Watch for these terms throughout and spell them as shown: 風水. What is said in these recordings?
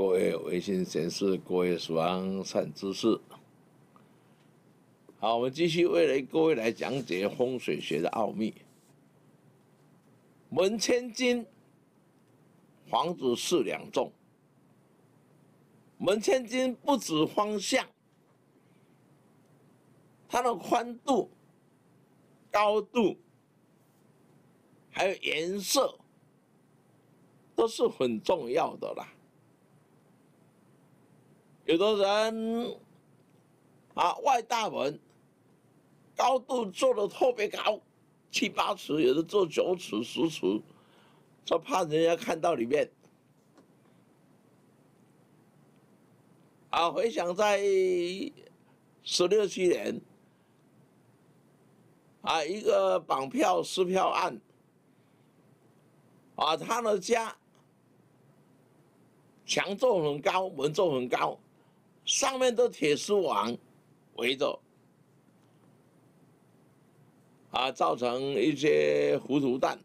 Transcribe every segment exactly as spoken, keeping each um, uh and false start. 各位微信显示，各位双善知识。好，我们继续为各位来讲解风水学的奥秘。门千金，房子四两重。门千金不止方向，它的宽度、高度，还有颜色，都是很重要的啦。 有的人啊，外大门高度做得特别高，七八尺，有的做九尺、十尺，就怕人家看到里面。啊，回想在十六七年，啊，一个绑票撕票案，啊，他的家墙做很高，门做很高。 上面都铁丝网围着，啊，造成一些糊涂蛋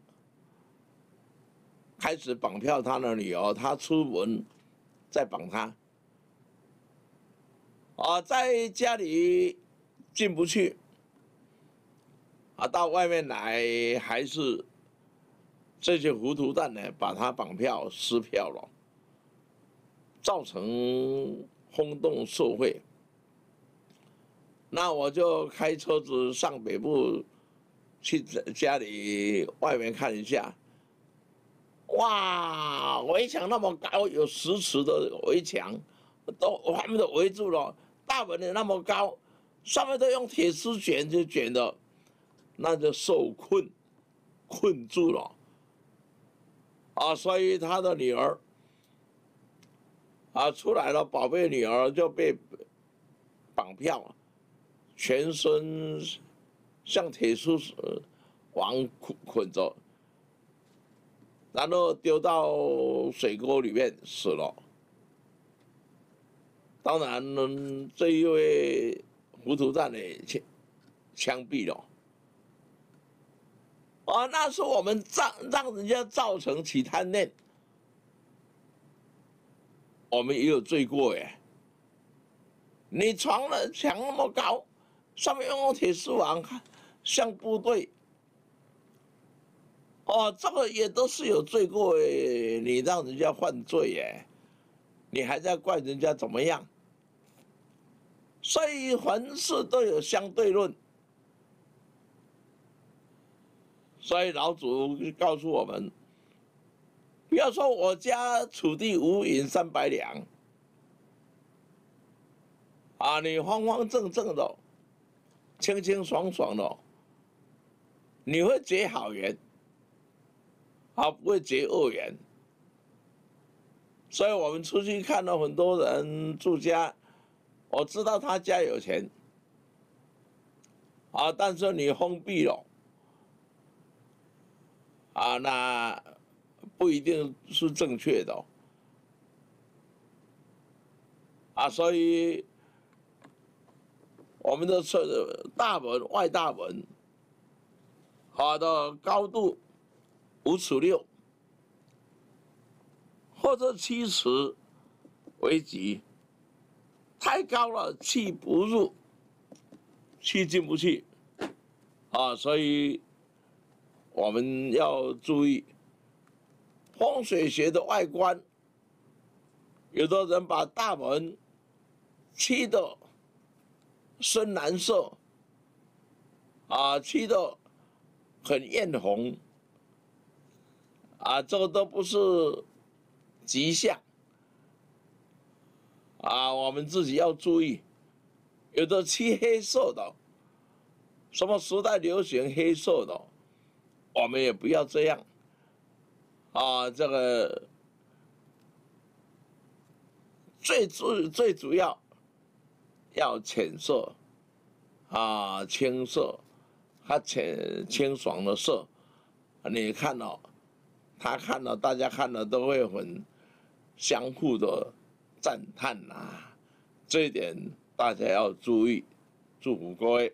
开始绑票他的女儿，他出门再绑他，啊，在家里进不去，啊，到外面来还是这些糊涂蛋呢，把他绑票撕票了，造成 轰动社会，那我就开车子上北部，去家里外面看一下。哇，围墙那么高，有十尺的围墙，都外面都围住了。大门也那么高，上面都用铁丝卷就卷的，那就受困，困住了。啊，所以他的女儿 啊，出来了，宝贝女儿就被绑票，全身像铁丝网捆捆着，然后丢到水沟里面死了。当然，嗯、这一位糊涂蛋呢，枪枪毙了。啊，那是我们造让人家造成起贪念。 我们也有罪过哎！你床的墙那么高，上面用铁丝网，像部队，哦，这个也都是有罪过哎！你让人家犯罪哎，你还在怪人家怎么样？所以凡事都有相对论。所以老祖告诉我们。 不要说我家土地无银三百两，啊，你方方正正的，清清爽爽的，你会结好缘，啊，不会结恶缘。所以我们出去看到很多人住家，我知道他家有钱，啊，但是你封闭了，啊，那 不一定是正确的、哦，啊，所以我们的大门外大门，好的高度五尺六或者七尺为极，太高了气不入，气进不去，啊，所以我们要注意。 风水学的外观，有的人把大门漆的深蓝色，啊，漆的很艳红，啊，这个都不是吉祥，啊，我们自己要注意。有的漆黑色的，什么时代流行黑色的，我们也不要这样。 啊，这个最主最主要要浅色啊，青色，它浅清爽的色，你看到、哦，他看到，大家看到都会很相互的赞叹呐、啊，这一点大家要注意，祝福各位。